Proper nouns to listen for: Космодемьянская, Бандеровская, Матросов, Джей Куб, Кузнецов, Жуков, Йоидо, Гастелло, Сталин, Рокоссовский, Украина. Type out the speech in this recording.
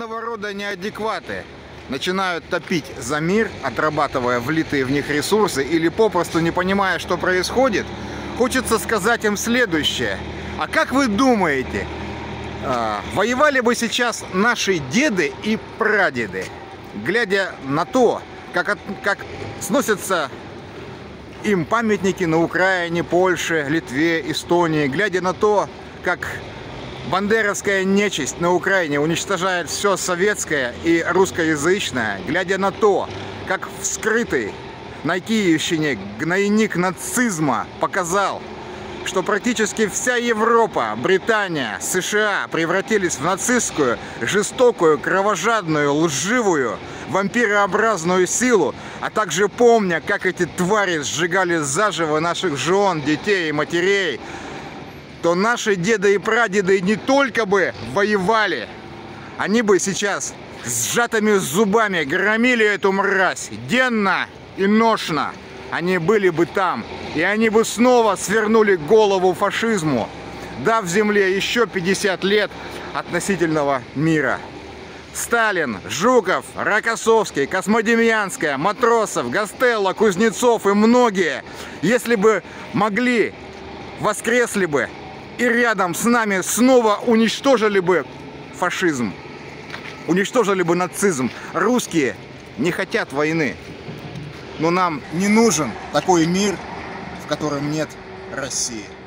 разного рода неадекваты начинают топить за мир, отрабатывая влитые в них ресурсы или попросту не понимая, что происходит, хочется сказать им следующее. А как вы думаете, воевали бы сейчас наши деды и прадеды, глядя на то, как сносятся им памятники на Украине, Польше, Литве, Эстонии, глядя на то, как бандеровская нечисть на Украине уничтожает все советское и русскоязычное, глядя на то, как вскрытый на Киевщине гнойник нацизма показал, что практически вся Европа, Британия, США превратились в нацистскую, жестокую, кровожадную, лживую, вампирообразную силу, а также помня, как эти твари сжигали заживо наших жен, детей и матерей, то наши деды и прадеды не только бы воевали, они бы сейчас сжатыми зубами громили эту мразь денно и ношно. Они были бы там, и они бы снова свернули голову фашизму, дав земле еще 50 лет относительного мира. Сталин, Жуков, Рокоссовский, Космодемьянская, Матросов, Гастелло, Кузнецов и многие, если бы могли, воскресли бы и рядом с нами снова уничтожили бы фашизм, уничтожили бы нацизм. Русские не хотят войны. Но нам не нужен такой мир, в котором нет России.